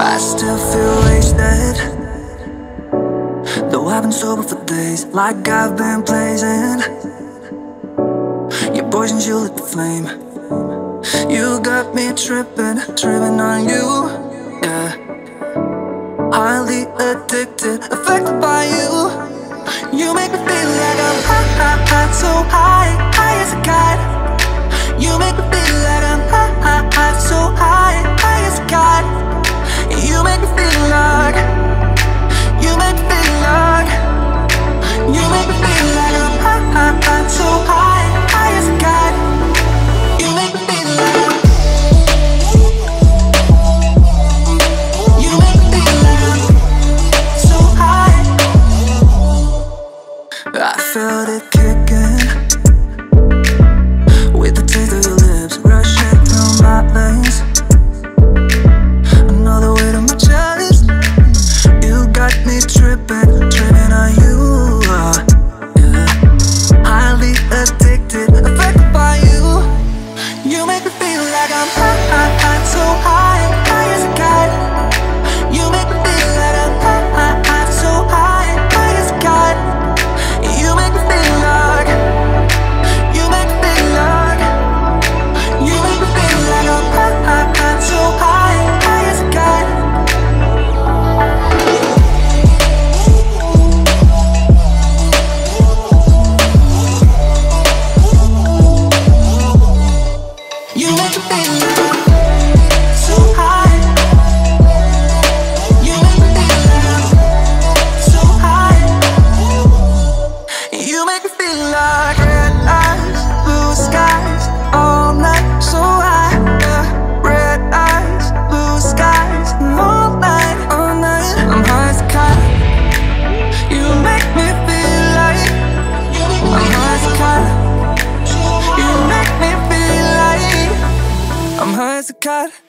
I still feel wasted, though I've been sober for days, like I've been blazing. Your poisoned, you lit the flame. You got me tripping, tripping on you, yeah. Highly addicted, affected by you. You make me feel like I'm high, so high, high as a kite. You make me feel like I'm high, so high, high as a kite. You make me feel like, you make me feel like, you make me feel like I'm high, so high, high as a kite. You make me feel like. You make me feel like I'm so high. I felt it kicking with the taste of your lips rushing through my veins. Another way to my chest. You got me tripping, tripping on you. Yeah. Highly addicted, affected by you. You make me feel like I'm high, so high, high as a kite. You make me feel like I'm high, so high, high as a kite. You make me feel like, you make me feel like, you make me feel like I'm high, so high, high as a kite. You make me feel like I'm so high. You make me feel like I'm so high. You make me feel like red eyes, blue skies, all night, so high. Red eyes, blue skies, and all night, I'm high as a kite. You make me feel like I'm high as a kite. You make me feel like I'm high as a kite.